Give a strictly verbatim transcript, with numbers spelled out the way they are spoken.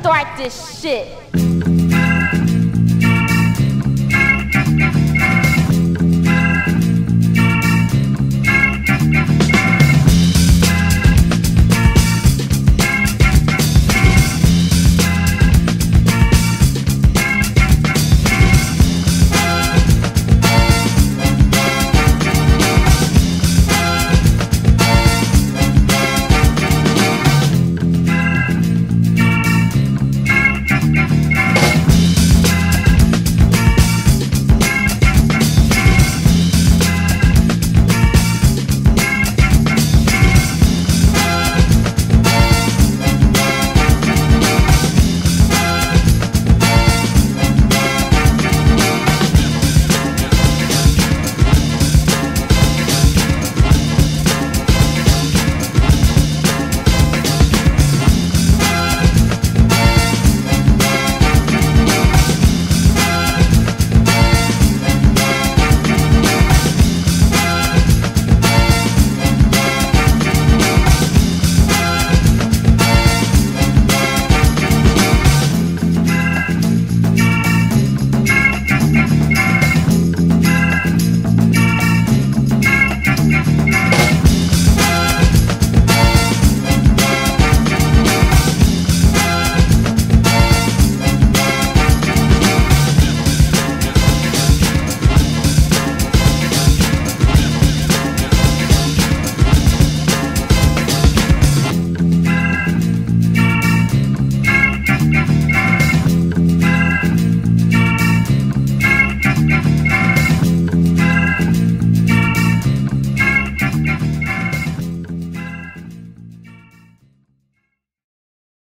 start this shit.